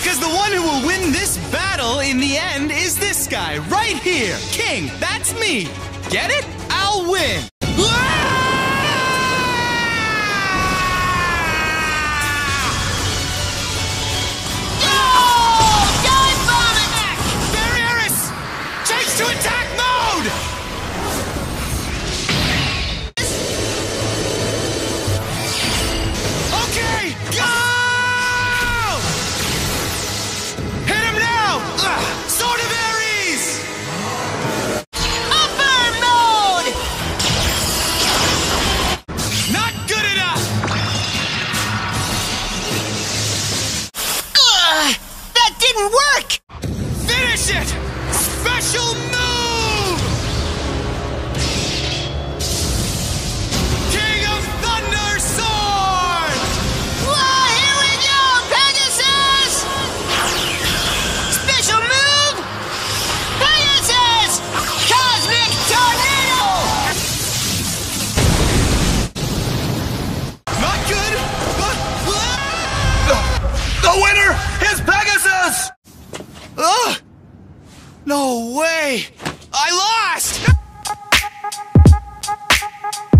Because the one who will win this battle in the end is this guy right here. King, that's me. Get it? I'll win. No way! I lost!